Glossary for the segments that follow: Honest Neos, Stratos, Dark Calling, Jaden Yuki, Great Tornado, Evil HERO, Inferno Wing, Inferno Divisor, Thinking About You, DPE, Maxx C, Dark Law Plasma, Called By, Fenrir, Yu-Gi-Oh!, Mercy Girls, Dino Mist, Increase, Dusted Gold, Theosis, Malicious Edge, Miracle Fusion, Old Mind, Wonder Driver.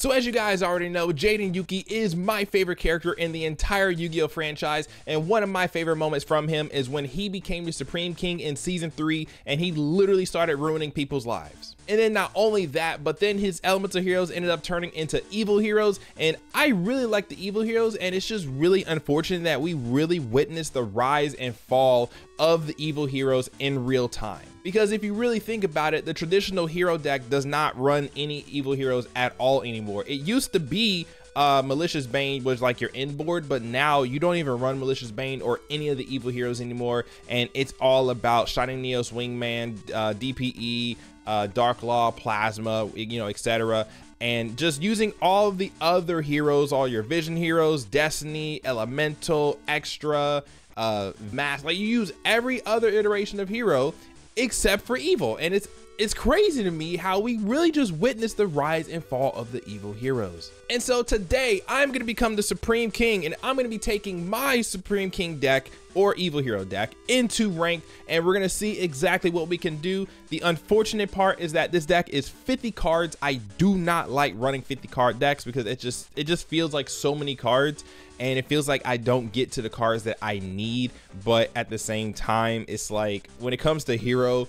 So as you guys already know, Jaden Yuki is my favorite character in the entire Yu-Gi-Oh! Franchise, and one of my favorite moments from him is when he became the Supreme King in Season 3, and he literally started ruining people's lives. And then not only that, but then his elemental heroes ended up turning into evil heroes, and I really like the evil heroes, and it's just really unfortunate that we really witnessed the rise and fall of the evil heroes in real time. Because if you really think about it, the traditional hero deck does not run any evil heroes at all anymore. It used to be Malicious Bane was like your inboard, but now you don't even run Malicious Bane or any of the evil heroes anymore, and it's all about Shining Neos, Wingman, DPE, Dark Law, Plasma, you know, etc. And just using all of the other heroes, all your Vision heroes, Destiny, Elemental, Extra, Mass, like you use every other iteration of hero except for evil. And it's crazy to me how we really just witnessed the rise and fall of the evil heroes. And so today I'm going to become the Supreme King, and I'm going to be taking my Supreme King deck or evil hero deck into ranked, and we're going to see exactly what we can do. The unfortunate part is that this deck is 50 cards. I do not like running 50 card decks because it just feels like so many cards, and it feels like I don't get to the cards that I need. But at the same time, it's like when it comes to hero,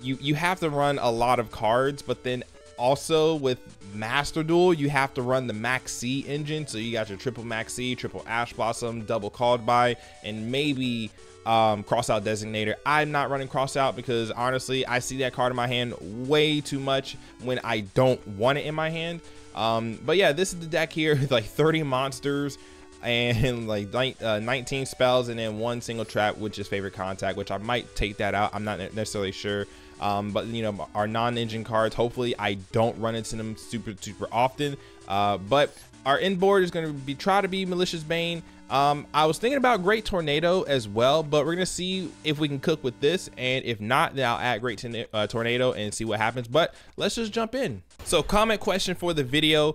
you have to run a lot of cards, but then also with Master Duel, you have to run the Maxx C engine. So you got your triple Maxx C, triple Ash Blossom, double Called By, and maybe Crossout Designator. I'm not running Crossout because honestly, I see that card in my hand way too much when I don't want it in my hand. But yeah, this is the deck here with like 30 monsters and like 19 spells, and then one single trap, which is Favorite Contact, which I might take that out. I'm not necessarily sure. But you know, our non-engine cards, hopefully I don't run into them super often. But our inboard is going to be Malicious Bane. I was thinking about Great Tornado as well, but we're going to see if we can cook with this, and if not, then I'll add Great Tornado and see what happens. But let's just jump in. So comment question for the video: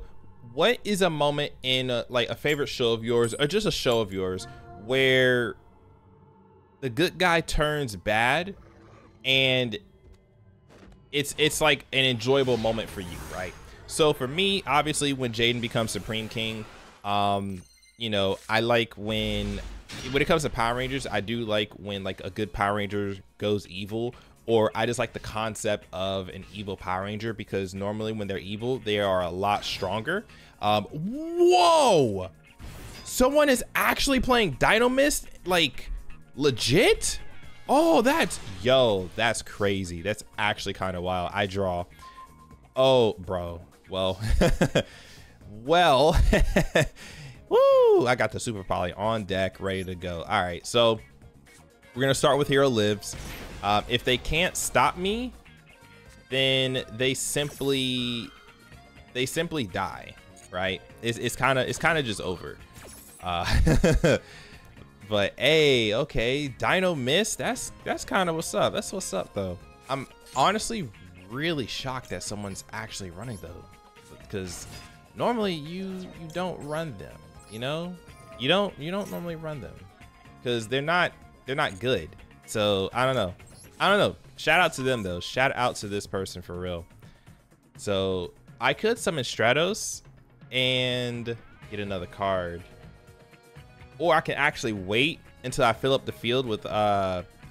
what is a moment in like a favorite show of yours, or just a show of yours, where the good guy turns bad and it's like an enjoyable moment for you, right? So for me, obviously when Jaden becomes Supreme King, you know, I like when it comes to Power Rangers, I do like when like a good Power Ranger goes evil, or I just like the concept of an evil Power Ranger, because normally when they're evil, they are a lot stronger. Whoa! Someone is actually playing Dino Mist? Like, legit? Oh, that's crazy. That's actually kind of wild. I draw. Oh, bro. Well, well, woo! I got the Super Poly on deck, ready to go. All right, so we're gonna start with Hero Lives. If they can't stop me, then they simply die, right? It's kind of just over. But hey, okay, Dino Mist, that's kind of what's up. That's what's up though. I'm honestly really shocked that someone's actually running though, because normally you don't run them, you know? You don't normally run them because they're not good. So I don't know. Shout out to them though. Shout out to this person for real. So I could summon Stratos and get another card, or I can actually wait until I fill up the field with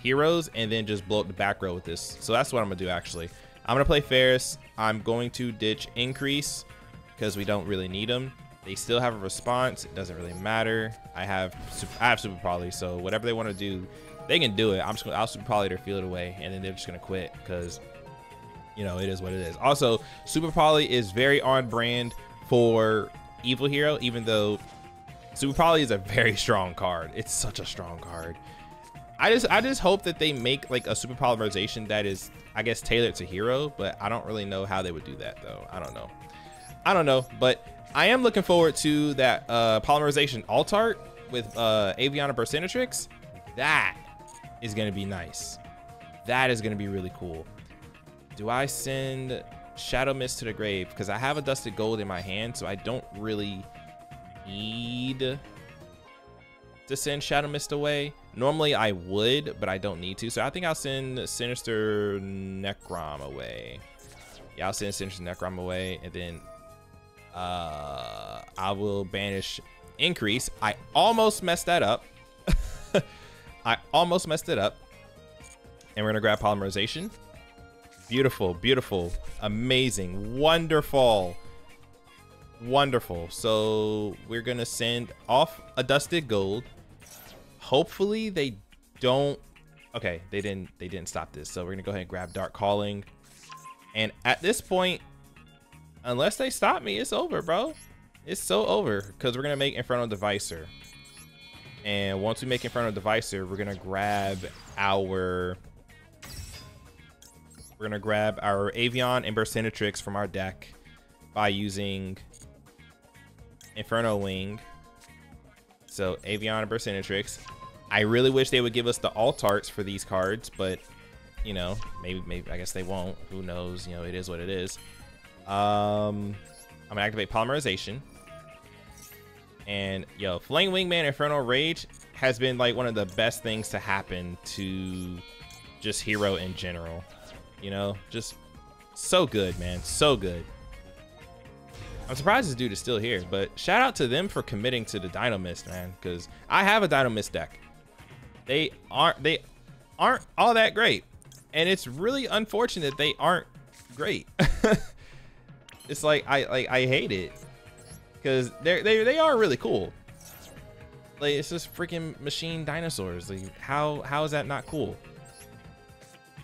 heroes and then just blow up the back row with this. So that's what I'm gonna do actually. I'm gonna play Ferris. I'm going to ditch Increase because we don't really need them. They still have a response. It doesn't really matter. I have Super Poly, so whatever they want to do, they can do it. I'll Super Poly their field away, and then they're just gonna quit because, you know, it is what it is. Also, Super Poly is very on brand for evil hero, even though Super Poly is a very strong card. It's such a strong card. I just hope that they make like a Super Polymerization that is, I guess, tailored to hero, but I don't really know how they would do that though. I don't know, but I am looking forward to that Polymerization alt art with Avian Burstinatrix. That is gonna be nice. That is gonna be really cool. Do I send Shadow Mist to the grave? Because I have a Dusted Gold in my hand, so I don't really need to send Shadow Mist away. Normally I would, but I don't need to. So I think I'll send Sinister Necrom away. Yeah, I'll send Sinister Necrom away, and then I will banish Increase. I almost messed that up. I almost messed it up. And we're going to grab Polymerization. Beautiful, beautiful, amazing, wonderful. Wonderful. So we're going to send off a Dusted Gold. Hopefully they don't. Okay, they didn't stop this. So we're going to go ahead and grab Dark Calling. And at this point, unless they stop me, it's over, bro. It's so over, because we're going to make Inferno Divisor. And once we make Inferno Divisor, we're going to grab our... We're going to grab our Avian and Burstinatrix from our deck by using Inferno Wing. So Avian and Burstinatrix. I really wish they would give us the alt arts for these cards, but you know, maybe I guess they won't. Who knows? You know, it is what it is. I'm gonna activate Polymerization. And yo, Flame Wingman Inferno Rage has been like one of the best things to happen to just Hero in general. You know, just so good, man. So good. I'm surprised this dude is still here, but shout out to them for committing to the Dino Mist, man, because I have a Dino Mist deck. They aren't all that great, and it's really unfortunate they aren't great. It's like I hate it, because they are really cool. Like, it's just freaking machine dinosaurs. Like, how is that not cool?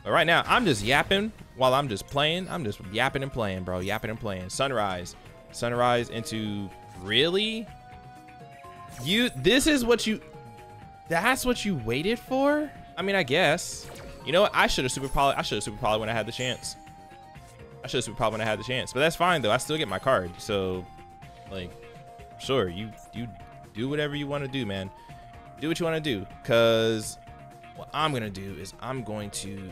But right now I'm just yapping while I'm just playing. I'm just yapping and playing, bro. Yapping and playing. Sunrise. Sunrise into really you. This is what you. That's what you waited for. I mean, I guess. You know what? I should have super poly. I should have super poly when I had the chance. I should have super poly when I had the chance. But that's fine though. I still get my card. So, like, sure, you do whatever you want to do, man. Do what you want to do. Cause what I'm gonna do is I'm going to.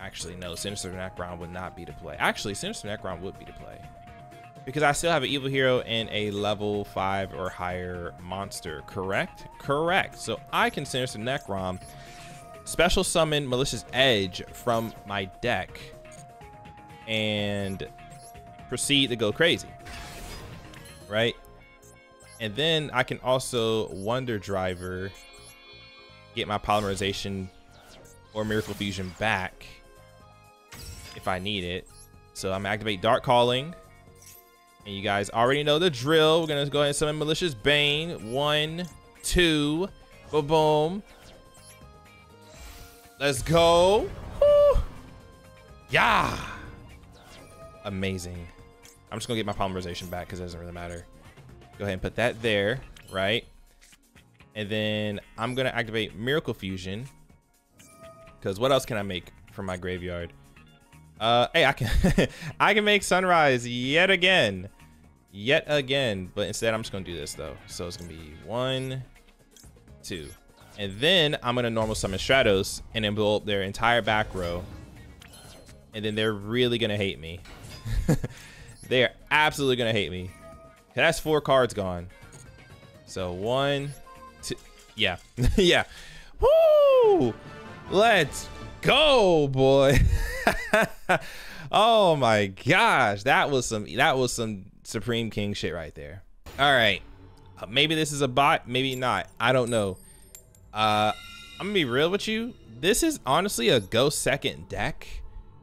Actually, no. Sinister Necrom would not be to play. Actually, Sinister Necrom would be to play. Because I still have an Evil Hero and a level 5 or higher monster, correct? Correct. So I can Sinister Necrom, special summon Malicious Edge from my deck, and proceed to go crazy, right? And then I can also Wonder Driver, get my Polymerization or Miracle Fusion back if I need it. So I'm gonna activate Dark Calling. And you guys already know the drill. We're gonna go ahead and summon Malicious Bane. 1, 2, ba-boom. Let's go. Woo. Yeah. Amazing. I'm just gonna get my Polymerization back because it doesn't really matter. Go ahead and put that there, right? And then I'm gonna activate Miracle Fusion. Because what else can I make from my graveyard? Hey, I can I can make Sunrise yet again. Yet again. But instead I'm just gonna do this though. So it's gonna be 1, 2. And then I'm gonna normal summon Stratos and then blow up their entire back row. And then they're really gonna hate me. They are absolutely gonna hate me. That's 4 cards gone. So 1, 2, yeah. Yeah. Woo! Let's go, boy. Oh my gosh, that was some Supreme King shit right there. All right, maybe this is a bot, maybe not, I don't know. I'm gonna be real with you, this is honestly a go second deck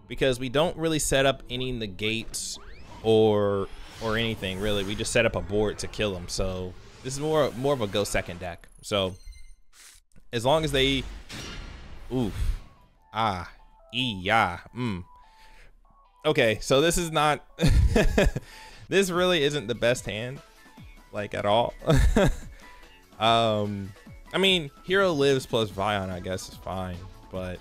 because we don't really set up any negates or anything really. We just set up a board to kill them, so this is more of a go second deck. So as long as they oof ah yeah. Okay, so this is not this really isn't the best hand, like, at all. I mean, Hero Lives plus Vion, I guess, is fine, but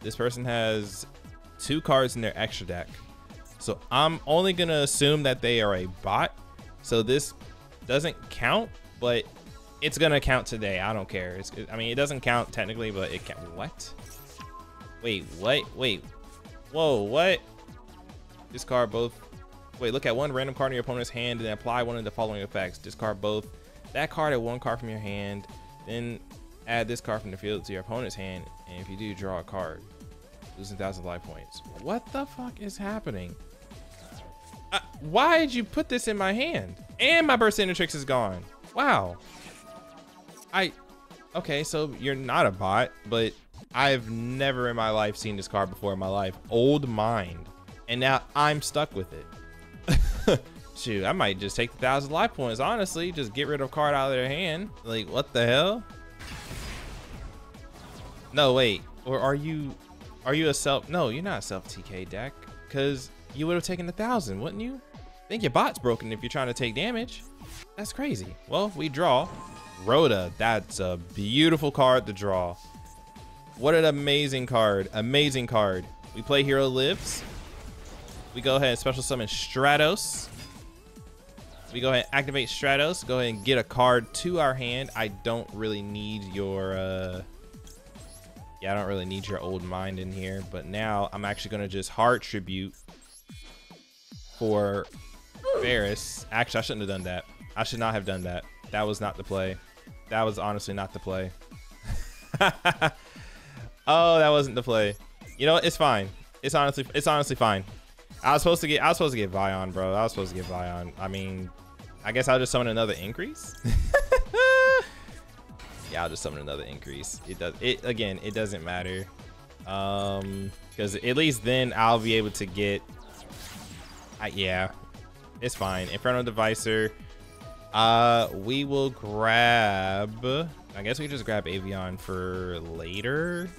this person has 2 cards in their extra deck, so I'm only gonna assume that they are a bot, so this doesn't count, but it's gonna count today. I don't care. It's, I mean, it doesn't count technically, but it counts. What? Wait, what? Wait. Whoa, what? Discard both. Wait, look at one random card in your opponent's hand and then apply one of the following effects. Discard both that card and one card from your hand. Then add this card from the field to your opponent's hand. And if you do, draw a card. Losing 1,000 life points. What the fuck is happening? Why did you put this in my hand? And my Burstinatrix is gone. Wow. Okay, so you're not a bot, but I've never in my life seen this card before in my life. Old Mind. And now I'm stuck with it. Shoot, I might just take the 1,000 life points. Honestly, just get rid of a card out of their hand. Like, what the hell? No, wait. Or are you a self? No, you're not a self TK deck, because you would have taken the 1,000, wouldn't you? I think your bot's broken if you're trying to take damage. That's crazy. Well, we draw. Rhoda, that's a beautiful card to draw. What an amazing card. Amazing card. We play Hero Lives. We go ahead and special summon Stratos. We go ahead and activate Stratos. Go ahead and get a card to our hand. I don't really need your... yeah, I don't really need your Old Mind in here. But now I'm actually going to just Hard Tribute for Ferris. Actually, I shouldn't have done that. I should not have done that. That was not the play. That was honestly not the play. Oh, that wasn't the play. You know what? It's fine. It's honestly fine. I was supposed to get Vion, bro. I was supposed to get Vion. I mean, I guess I'll just summon another Increase. Yeah, I'll just summon another Increase. It doesn't matter. Because at least then I'll be able to get. Yeah, it's fine. Inferno Divisor. We will grab. I guess we just grab Avian for later.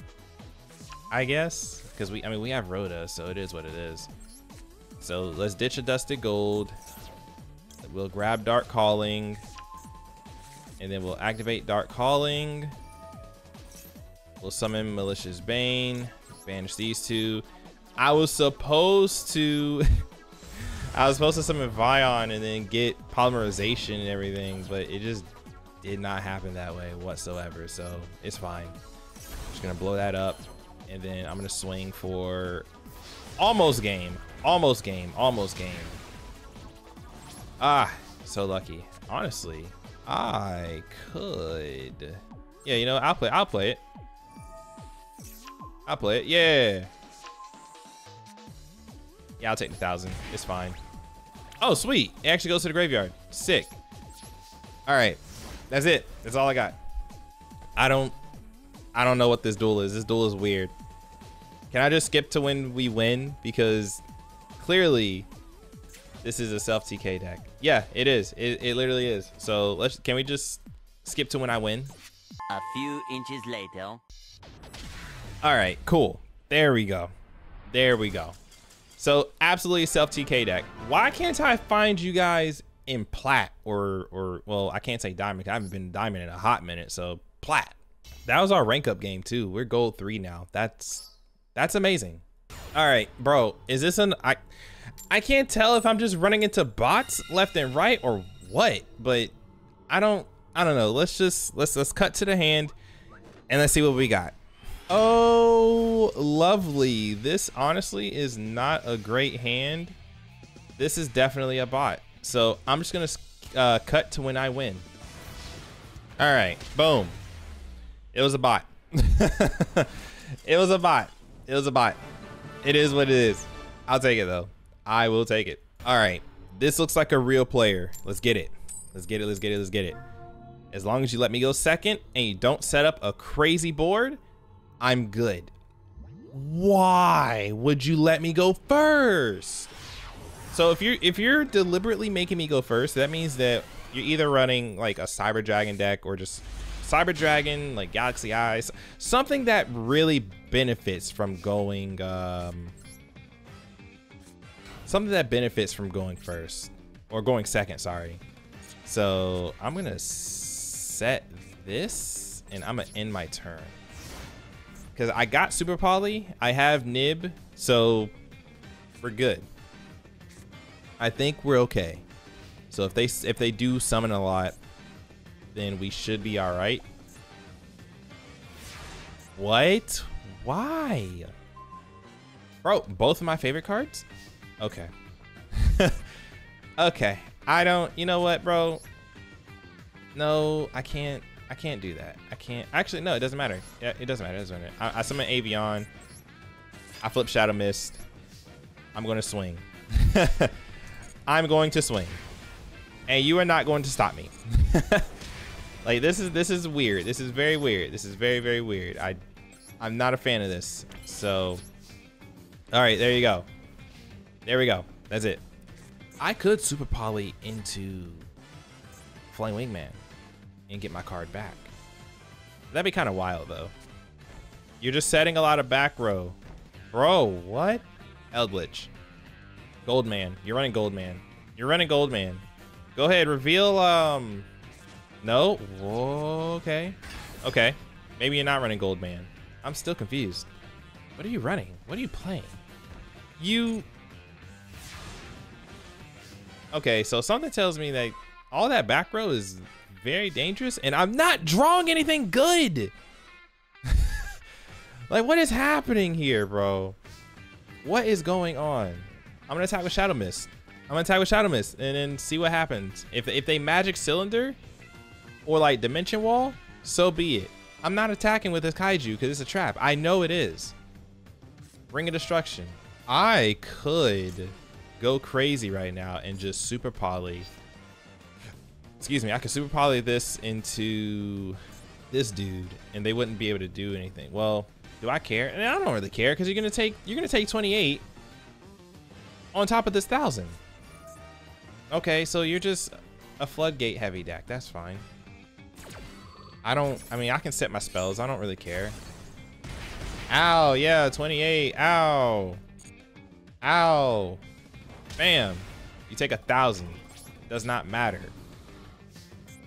I guess because we have Rhoda, so it is what it is. So let's ditch a Dusted Gold. We'll grab Dark Calling. And then we'll activate Dark Calling. We'll summon Malicious Bane. Banish these two. I was supposed to summon Vion and then get Polymerization and everything, but it just did not happen that way whatsoever. So it's fine. Just gonna blow that up. And then I'm gonna swing for almost game. Almost game, almost game. Ah, so lucky. Honestly, I could. Yeah, you know, I'll play it. I'll play it, yeah. Yeah, I'll take the 1,000, it's fine. Oh, sweet, it actually goes to the graveyard, sick. All right, that's it, that's all I got. I don't know what this duel is weird. Can I just skip to when we win? Because clearly, this is a self TK deck. Yeah, it is. It literally is. So can we just skip to when I win? A few inches later. All right, cool. There we go. There we go. So absolutely self TK deck. Why can't I find you guys in plat or well, I can't say diamond. I haven't been diamond in a hot minute. So plat. That was our rank up game too. We're gold 3 now. That's amazing. All right, bro, is this an I can't tell if I'm just running into bots left and right or what, but I don't know. Let's cut to the hand and let's see what we got. Oh, lovely. This honestly is not a great hand. This is definitely a bot. So I'm just going to cut to when I win. All right, boom. It was a bot. It was a bot. It was a bot. It is what it is. I'll take it though. I will take it. All right. This looks like a real player. Let's get it. Let's get it. Let's get it. Let's get it. As long as you let me go second and you don't set up a crazy board, I'm good. Why would you let me go first? So if you're deliberately making me go first, that means that you're either running like a Cyber Dragon deck or just Cyber Dragon, like Galaxy Eyes, something that really benefits from going first or going second, sorry. So I'm gonna set this and I'm gonna end my turn because I got Super Poly, I have Nib, so we're good. I think we're okay. So if they do summon a lot, then we should be all right. What? Why? Bro, both of my favorite cards? Okay. Okay. You know what, bro? No, I can't do that. I can't. Actually, no, it doesn't matter. Yeah, it doesn't matter. It doesn't matter. I summon Avian. I flip Shadow Mist. I'm going to swing. I'm going to swing, and you are not going to stop me. Like, this is weird. This is very weird. This is very, very weird. I'm not a fan of this. So, all right, there you go. There we go. That's it. I could super poly into Flame Wingman and get my card back. That'd be kind of wild, though. You're just setting a lot of back row. Bro, what? Eldritch. Goldman. You're running Goldman. You're running Goldman. Go ahead, reveal, no? Whoa, okay. Okay. Maybe you're not running Goldman. I'm still confused. What are you running? What are you playing? You... Okay, so something tells me that all that back row is very dangerous, and I'm not drawing anything good. Like, what is happening here, bro? What is going on? I'm gonna attack with Shadow Mist. I'm gonna attack with Shadow Mist and then see what happens. If they Magic Cylinder or like Dimension Wall, so be it. I'm not attacking with this Kaiju because it's a trap. I know it is. Ring of Destruction. I could go crazy right now and just super poly. Excuse me, I could super poly this into this dude and they wouldn't be able to do anything. Well, do I care? And I don't really care because you're gonna take 28 on top of this 1,000. Okay, so you're just a floodgate heavy deck. That's fine. I mean I can set my spells. I don't really care. Ow, yeah, 28. Ow. Ow. Bam. You take 1,000. Does not matter.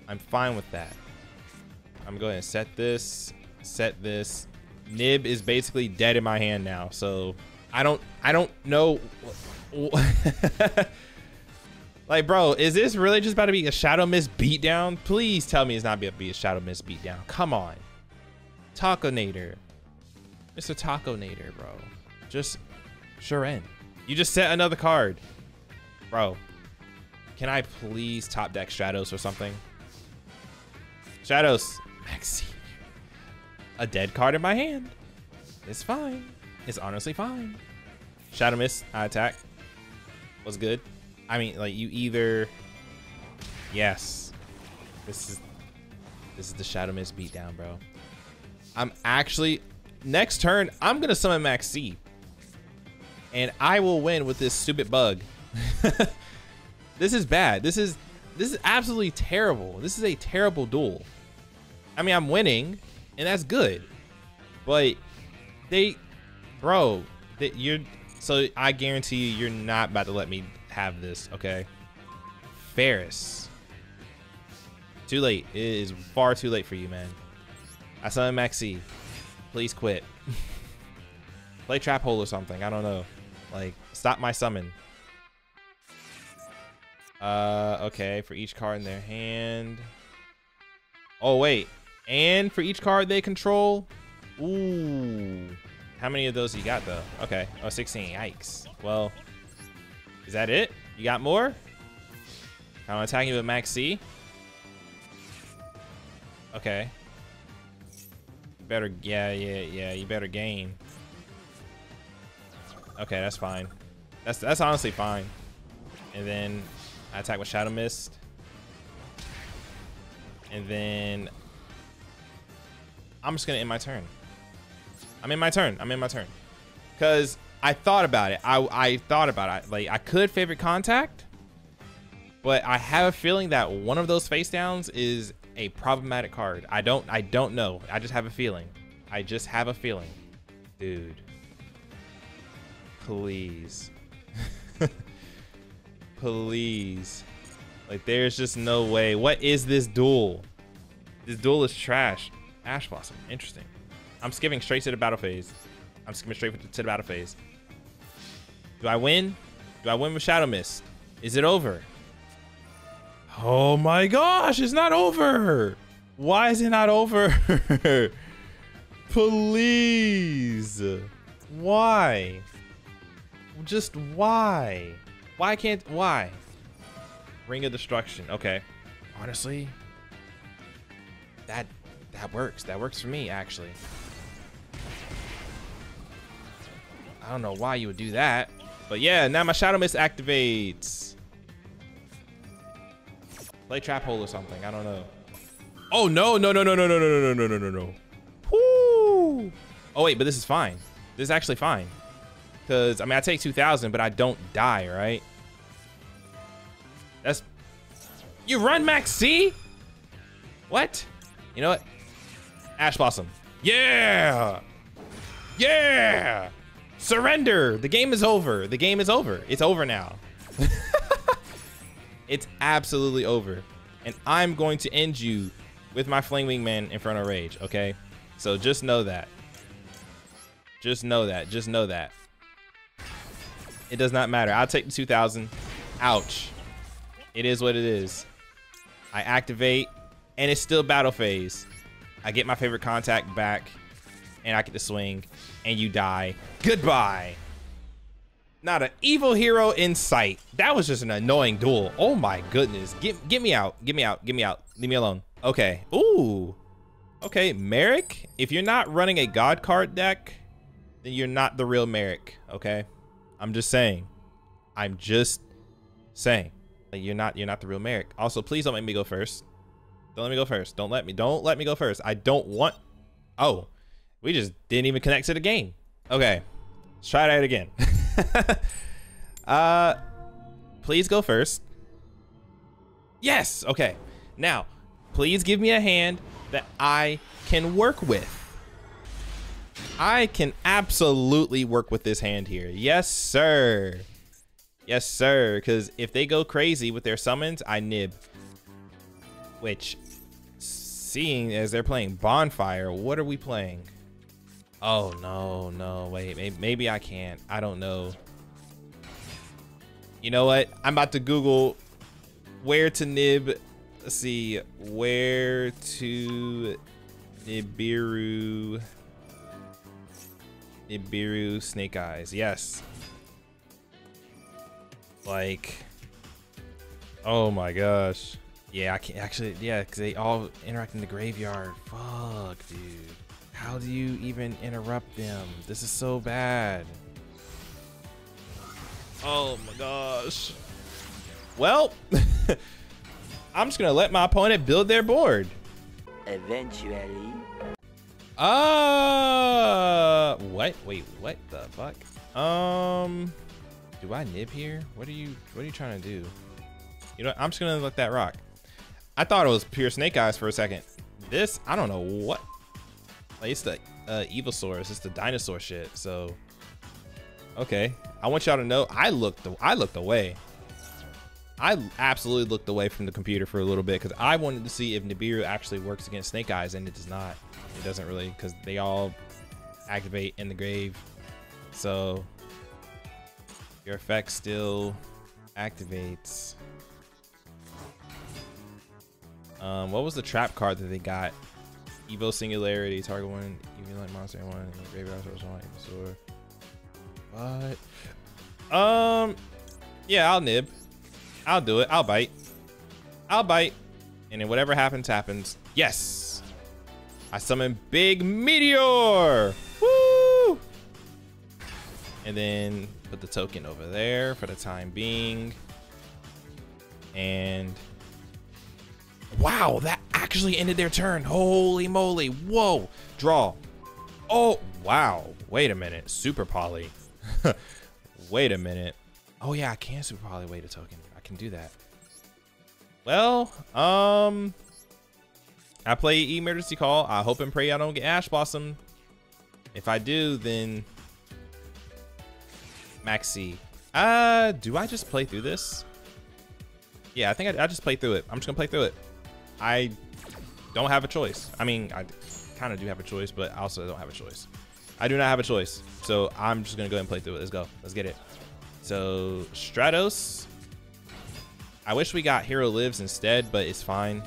I'm fine with that. I'm going to set this, Nib is basically dead in my hand now, so I don't know. Like, bro, is this really just about to be a Shadow Mist beatdown? Please tell me it's not about to be a Shadow Mist beatdown. Come on. Taconator. Mr. Taconator, bro. Just Shuren. You just set another card. Bro. Can I please top deck Stratos or something? Stratos. Maxi. A dead card in my hand. It's fine. It's honestly fine. Shadow Mist. I attack. What's good? I mean, like, you either... Yes. This is the Shadow Mist beatdown, bro. I'm actually... Next turn, I'm going to summon Maxx C. And I will win with this stupid bug. This is bad. This is absolutely terrible. This is a terrible duel. I mean, I'm winning, and that's good. But they, bro, that you're. So I guarantee you, you're not about to let me have this. Okay, Ferris. Too late. It is far too late for you, man. I summon Maxi. Please quit. Play Trap Hole or something. I don't know. Like, stop my summon. Okay, for each card in their hand. Oh, wait. And for each card they control? Ooh. How many of those you got, though? Okay. Oh, 16. Yikes. Well, is that it? You got more? I'm attacking with Maxx C. Okay. Better. Yeah. You better gain. Okay, that's fine. That's honestly fine. And then... I attack with Shadow Mist. And then I'm just gonna end my turn. I'm in my turn. Cause I thought about it. I thought about it. Like, I could Favorite Contact, but I have a feeling that one of those face downs is a problematic card. I don't know. I just have a feeling. Dude. Please. Please. Like, there's just no way. What is this duel? This duel is trash. Ash Blossom. Interesting. I'm skipping straight to the battle phase. Do I win? Do I win with Shadow Mist? Is it over? Oh my gosh, it's not over. Why is it not over? Please. Why? Just why? Why? Ring of Destruction. Okay. Honestly, that works. That works for me, actually. I don't know why you would do that, but yeah, now my Shadow Mist activates. Play Trap Hole or something. I don't know. Oh, no, no, no, no, no, no, no, no, no, no, no, no. Woo! Oh, wait, but this is fine. This is actually fine. Because, I mean, I take 2,000, but I don't die, right? That's... You run Maxx C? What? You know what? Ash Blossom. Yeah! Yeah! Surrender! The game is over. The game is over. It's over now. It's absolutely over. And I'm going to end you with my Flame Wingman Inferno Rage, okay? So just know that. Just know that. Just know that. It does not matter. I'll take the 2,000. Ouch. It is what it is. I activate, and it's still battle phase. I get my favorite contact back, and I get to swing, and you die. Goodbye. Not an evil hero in sight. That was just an annoying duel. Oh my goodness. Get me out. Get me out. Get me out. Leave me alone. Okay. Ooh. Okay, Merrick. If you're not running a God card deck, then you're not the real Merrick. Okay. I'm just saying. I'm just saying. You're not the real Merrick. Also, please don't make me go first. Don't let me go first. Don't let me go first. I don't want. Oh, we just didn't even connect to the game. Okay, let's try that again. Please go first. Yes. Okay. Now, please give me a hand that I can work with. I can absolutely work with this hand here. Yes, sir. Yes, sir. Because if they go crazy with their summons, I nib. Which, seeing as they're playing Bonfire, what are we playing? Oh, no, no, wait, maybe I can't. I don't know. You know what? I'm about to Google where to nib. Let's see, where to Nibiru. Nibiru Snake Eyes, yes. Like, oh my gosh. Yeah, I can't actually, yeah, because they all interact in the graveyard. Fuck, dude. How do you even interrupt them? This is so bad. Oh my gosh. Well, I'm just gonna let my opponent build their board. Eventually. What? Wait, what the fuck? Do I nib here? What are you trying to do? You know what? I'm just gonna let that rock. I thought it was pure Snake Eyes for a second. This, I don't know what. Like, it's the Evilsaurus. It's the dinosaur shit. So, okay. I want y'all to know I looked away. I absolutely looked away from the computer for a little bit because I wanted to see if Nibiru actually works against Snake Eyes, and it does not. It doesn't really, because they all activate in the grave. So your effect still activates. What was the trap card that they got? Evo Singularity, target one, even like monster and one, graveyard source one, sword. What? Yeah, I'll nib. I'll do it. I'll bite. I'll bite. And then whatever happens, happens. Yes! I summon Big Meteor! Woo! And then put the token over there for the time being. And... wow, that actually ended their turn. Holy moly. Whoa. Draw. Oh, wow. Wait a minute. Super Poly. Wait a minute. Oh, yeah, I can Super Poly wait a token. I can do that. Well, I play Emergency Call. I hope and pray I don't get Ash Blossom. If I do, then Maxi. Do I just play through this? Yeah, I think I just play through it. I'm just going to play through it. I don't have a choice. I mean, I kind of do have a choice, but I also don't have a choice. I do not have a choice. So I'm just going to go ahead and play through it. Let's go. Let's get it. So Stratos. I wish we got Hero Lives instead, but it's fine.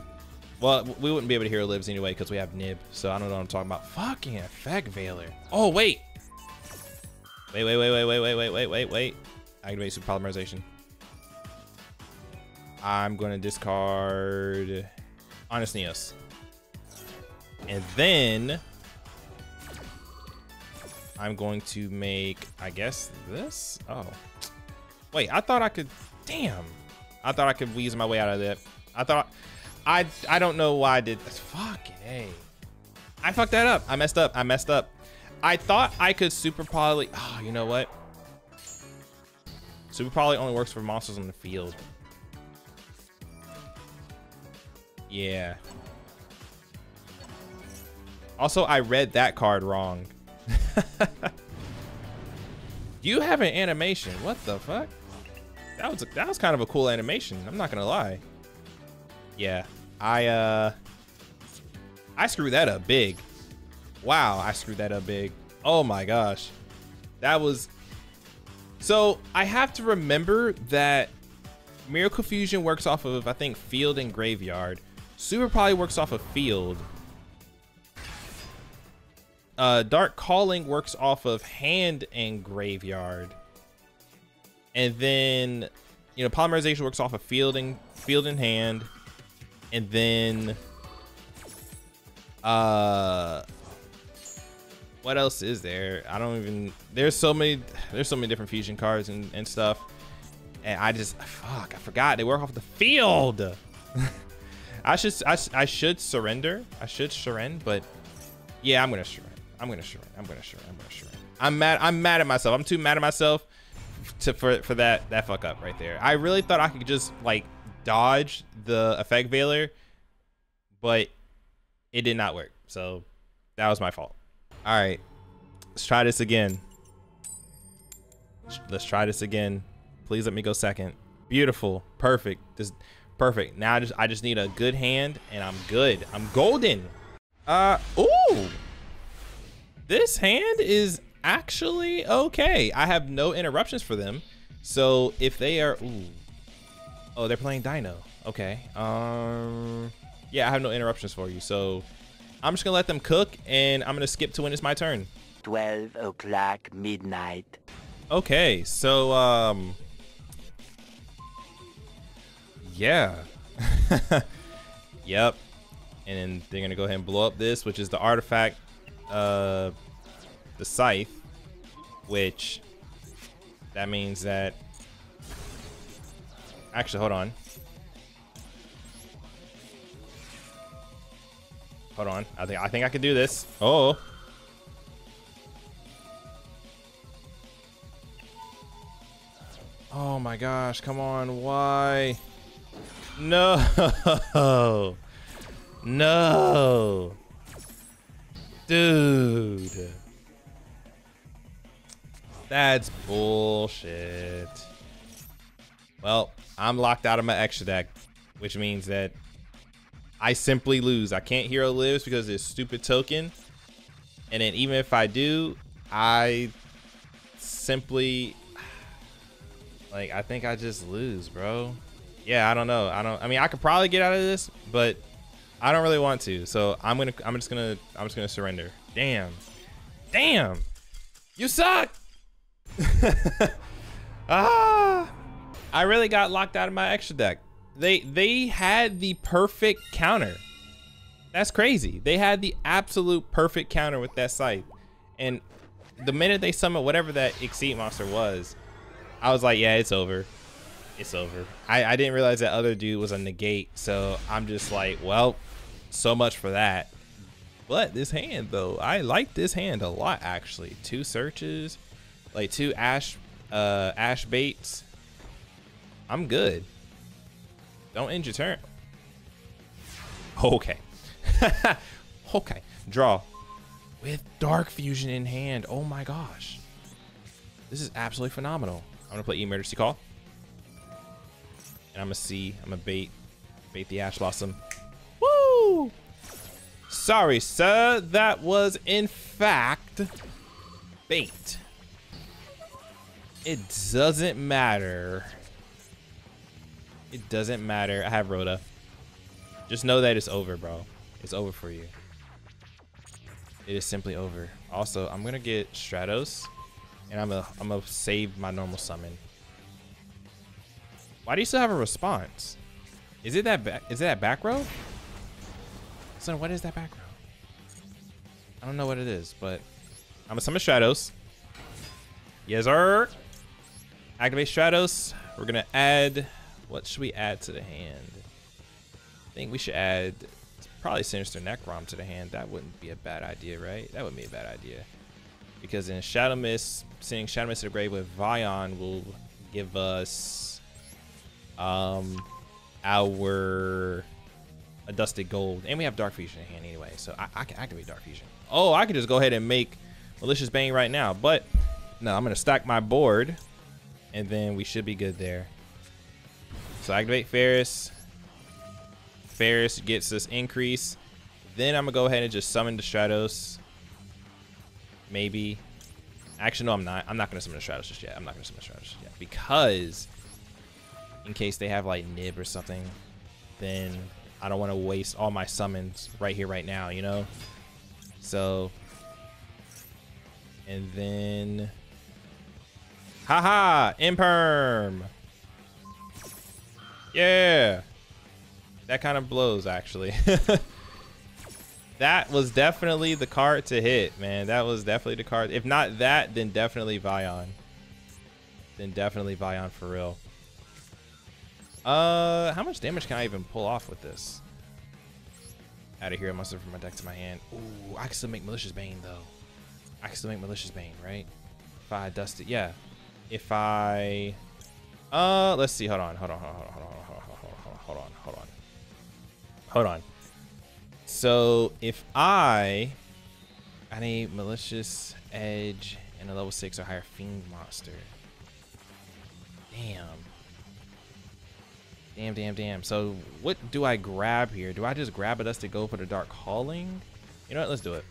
Well, we wouldn't be able to Hero Lives anyway because we have Nib. So I don't know what I'm talking about. Fucking Effect Veiler. Oh, wait. Wait. Activate Super Polymerization. I'm going to discard Honest Neos. And then I'm going to make, I guess, this. Oh, wait, I thought I could. Damn. I thought I could weasel my way out of that. I thought, I don't know why I did this. Fucking A. I fucked that up. I messed up. I messed up. I thought I could super poly. Oh, you know what? Super poly only works for monsters on the field. Yeah. Also, I read that card wrong. You have an animation. What the fuck? That was kind of a cool animation. I'm not gonna lie. Yeah, I screwed that up big. Wow, I screwed that up big. Oh my gosh, that was. So I have to remember that Miracle Fusion works off of, I think, field and graveyard. Super probably works off of field. Dark Calling works off of hand and graveyard. And then, you know, Polymerization works off of field and hand. And then, what else is there? I don't even, there's so many different fusion cards and stuff. And I just, fuck, I forgot. They work off the field. I should surrender. I should surrender, but yeah, I'm going to surrender. I'm going to surrender. I'm mad at myself. I'm too mad at myself for that fuck up right there. I really thought I could just like dodge the effect veiler, but it did not work. So that was my fault. All right, let's try this again. Let's try this again. Please let me go second. Beautiful, perfect, just perfect. Now I just need a good hand and I'm good. I'm golden. Ooh. This hand is actually okay. I have no interruptions for them. So if they are, ooh. Oh, they're playing Dino. Okay. Yeah, I have no interruptions for you. So I'm just gonna let them cook and I'm gonna skip to when it's my turn. 12 o'clock midnight. Okay, so yeah. Yep. And then they're gonna go ahead and blow up this, which is the artifact. The scythe, which that means that actually hold on I think I can do this. Oh, oh my gosh, come on. Why? No. No. Dude, that's bullshit. Well, I'm locked out of my extra deck, which means that I simply lose. I can't Hero Lives because of this stupid token. And then even if I do, I simply, like, I think I just lose, bro. Yeah, I don't know. I mean, I could probably get out of this, but I don't really want to, so I'm just gonna surrender. Damn, you suck. Ah, I really got locked out of my extra deck. They had the perfect counter. That's crazy. They had the absolute perfect counter with that scythe, and the minute they summoned whatever that exceed monster was, I was like, yeah, it's over. It's over. I didn't realize that other dude was a negate, so I'm just like, well, so much for that. But this hand though, I like this hand a lot actually. Two searches, like two ash baits. I'm good. Don't end your turn. Okay. Okay. Draw. With Dark Fusion in hand. Oh my gosh. This is absolutely phenomenal. I'm gonna play Emergency Call. And I'm gonna bait the Ash Blossom. Woo! Sorry, sir. That was, in fact, bait. It doesn't matter. It doesn't matter. I have Rhoda. Just know that it's over, bro. It's over for you. It is simply over. Also, I'm gonna get Stratos, and I'm gonna save my normal summon. Why do you still have a response? Is it that back? Is it that back row? Son, what is that back row? I don't know what it is, but I'm gonna summon Stratos. Yes, sir. Activate Stratos. We're gonna add. What should we add to the hand? think we should add probably Sinister Necrom to the hand. That wouldn't be a bad idea, right? That wouldn't be a bad idea. Because in Shadow Mist, sending Shadow Mist to the grave with Vion will give us a Dusted Gold. And we have Dark Fusion in hand anyway, so I can activate Dark Fusion. Oh, I could just go ahead and make Malicious Bane right now, but no, I'm going to stack my board, and then we should be good there. So activate Ferris. Ferris gets this Increase. Then I'm going to go ahead and just summon the Stratos. Maybe. Actually, no, I'm not. I'm not going to summon the Stratos just yet. I'm not going to summon the Stratos just yet. Because in case they have like Nib or something, then I don't want to waste all my summons right here, right now, you know? So. And then. Haha! Imperm! Yeah! That kind of blows, actually. That was definitely the card to hit, man. That was definitely the card. If not that, then definitely Vion. Then definitely Vion for real. How much damage can I even pull off with this? Out of here, I must have from my deck to my hand. Ooh, I can still make Malicious Bane, though. I can still make Malicious Bane, right? If I dust it, yeah. If I... let's see. Hold on. So if I need Malicious Edge and a level 6 or higher fiend monster. Damn. So what do I grab here? Do I just grab a Dusted Gold for the Dark Calling? You know what? Let's do it.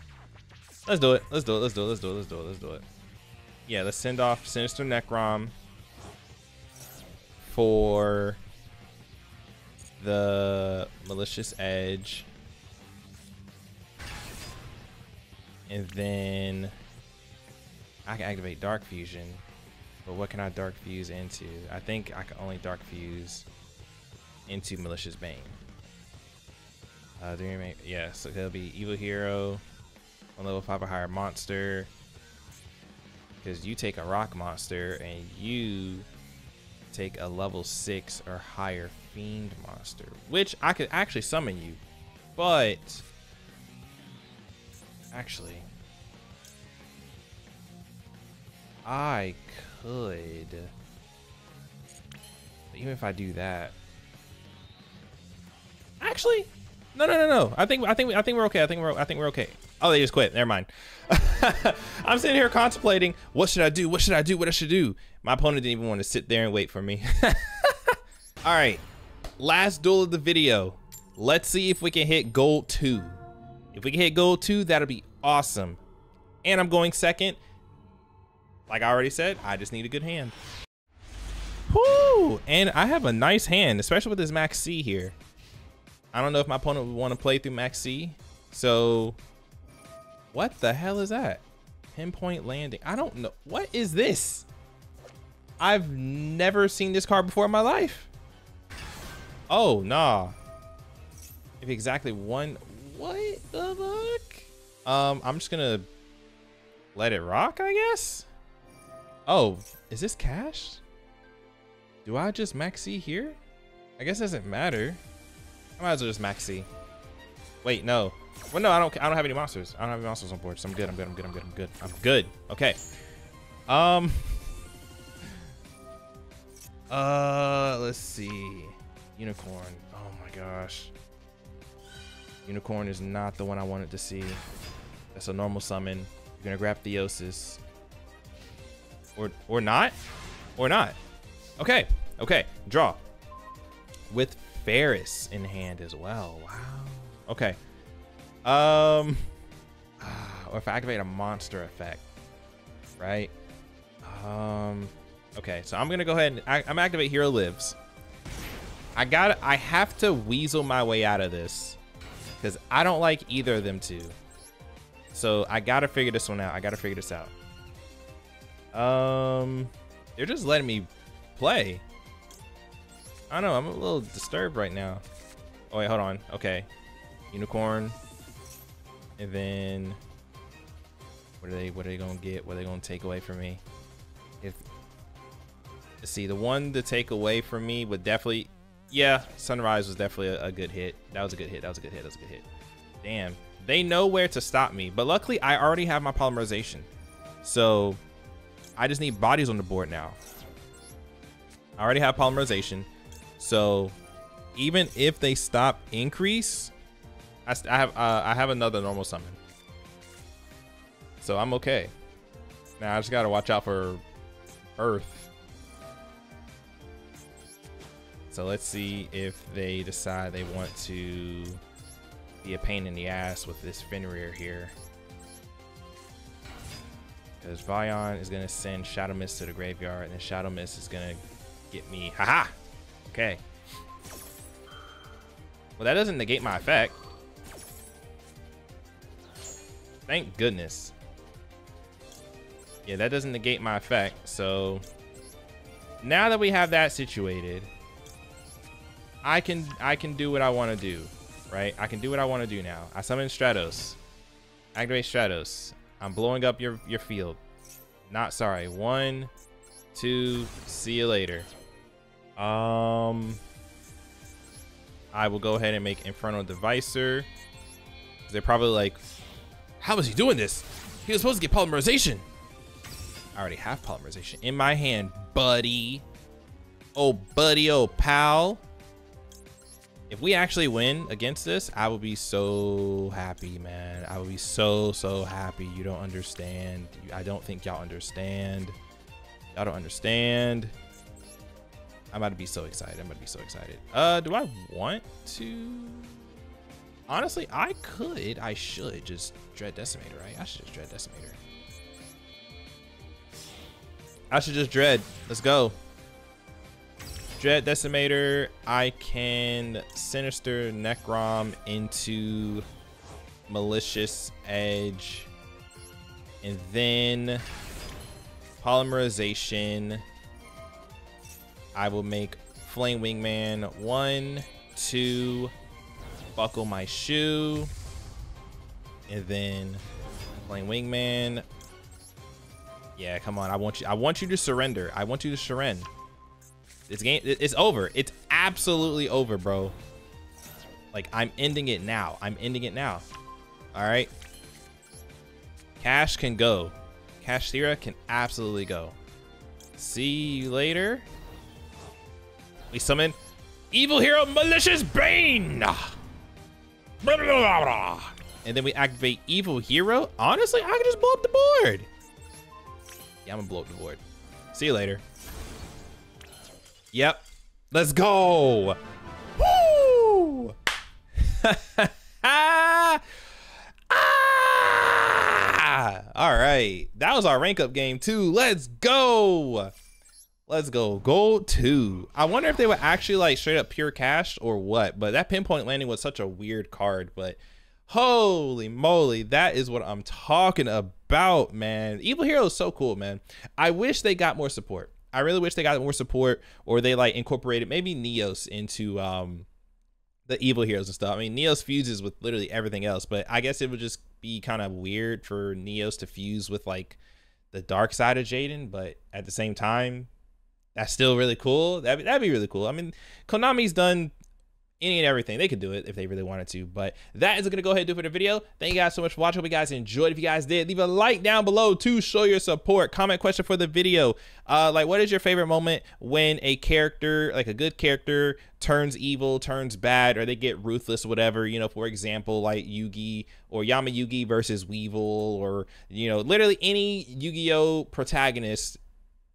Yeah, let's send off Sinister Necrom for the Malicious Edge. And then I can activate Dark Fusion, but what can I Dark Fuse into? I think I can only Dark Fuse into Malicious Bane. Yeah, so that'll be Evil Hero, on level 5 or higher monster. Because you take a rock monster and you take a level 6 or higher fiend monster, which I could actually summon you, but actually I could, even if I do that, actually no, I think we're okay. I think we're okay. Oh, they just quit. Never mind. I'm sitting here contemplating, what should I do? What should I do? What I should do? My opponent didn't even want to sit there and wait for me. All right, last duel of the video. Let's see if we can hit gold 2. If we can hit gold 2, that'll be awesome. And I'm going second. Like I already said, I just need a good hand. Whoo! And I have a nice hand, especially with this Maxx C here. I don't know if my opponent would want to play through Maxx C, so. What the hell is that? Pinpoint landing. I don't know. What is this? I've never seen this card before in my life. Oh, nah. If exactly one. What the fuck? I'm just going to let it rock, I guess. Oh, is this cash? Do I just Maxi here? I guess it doesn't matter. I might as well just Maxi. Wait, no. Well, no, I don't have any monsters. I don't have any monsters on board, so I'm good. Okay. Let's see. Unicorn. Oh my gosh. Unicorn is not the one I wanted to see. That's a normal summon. You're gonna grab Theosis. Or not. Okay. Draw. With Ferris in hand as well. Wow. Okay. Or if I activate a monster effect, right? Okay, so I'm gonna go ahead and I'm activate Hero Lives. I have to weasel my way out of this because I don't like either of them two. So I gotta figure this one out. They're just letting me play. I don't know. I'm a little disturbed right now. Oh wait, hold on. Okay, Unicorn. And then what are they gonna get? What are they gonna take away from me? If see the one to take away from me would definitely Yeah, Sunrise was definitely a good hit. That was a good hit. That was a good hit. That was a good hit. Damn. They know where to stop me. But luckily, I already have my Polymerization. So I just need bodies on the board now. I already have Polymerization. So even if they stop Increase, I have another normal summon. So I'm okay. Now I just got to watch out for Earth. So let's see if they decide they want to be a pain in the ass with this Fenrir here. Because Vion is going to send Shadow Mist to the graveyard, and then Shadow Mist is going to get me. Haha! Okay. Well, that doesn't negate my effect. Thank goodness. Yeah, that doesn't negate my effect. So now that we have that situated, I can do what I want to do, right? I can do what I want to do now. I summon Stratos. Activate Stratos. I'm blowing up your field. Not sorry. 1, 2, see you later. I will go ahead and make Inferno Divisor. They're probably like, how is he doing this? He was supposed to get Polymerization. I already have Polymerization in my hand, buddy. Oh, buddy, oh, pal. If we actually win against this, I will be so happy, man. I will be so, so happy. You don't understand. I don't think y'all understand. Y'all don't understand. I'm about to be so excited. I'm about to be so excited. Do I want to? Honestly, I could. I should just Dread Decimator, right? I should just Dread Decimator. I should just Dread. Let's go. Dread Decimator. I can Sinister Necrom into Malicious Edge. And then Polymerization. I will make Flame Wingman. 1, 2, buckle my shoe. And then Flame Wingman. Yeah, come on. I want you to surrender. I want you to surrender. This game, it's over. It's absolutely over, bro. Like, I'm ending it now. I'm ending it now. All right. Cash can go. Cash Sierra can absolutely go. See you later. We summon Evil Hero Malicious Bane. And then we activate Evil Hero. Honestly, I can just blow up the board. Yeah, I'm gonna blow up the board. See you later. Yep. Let's go. Woo! Ah! All right. That was our rank up game too. Let's go. Let's go. Gold 2. I wonder if they were actually like straight up pure cash or what, but that pinpoint landing was such a weird card, but holy moly, that is what I'm talking about, man. Evil Hero is so cool, man. I wish they got more support. I really wish they got more support, or they like incorporated maybe Neos into the Evil Heroes and stuff. I mean, Neos fuses with literally everything else, but I guess it would just be kind of weird for Neos to fuse with like the dark side of Jaden, but at the same time, that's still really cool. That'd be really cool. I mean, Konami's done any and everything. They could do it if they really wanted to, but that is gonna go ahead and do it for the video. Thank you guys so much for watching. Hope you guys enjoyed. If you guys did, leave a like down below to show your support. Comment question for the video, like, what is your favorite moment when a character, like a good character, turns evil, turns bad, or they get ruthless, whatever, you know? For example, like Yugi or Yama Yugi versus Weevil, or, you know, literally any Yu-Gi-Oh! Protagonist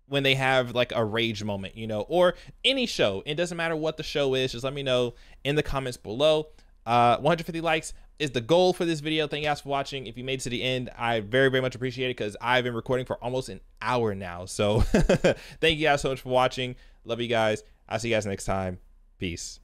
when they have like a rage moment, you know, or any show. It doesn't matter what the show is. Just let me know in the comments below. 150 likes is the goal for this video. Thank you guys for watching. If you made it to the end, I very, very much appreciate it, because I've been recording for almost an hour now. So thank you guys so much for watching. Love you guys. I'll see you guys next time. Peace.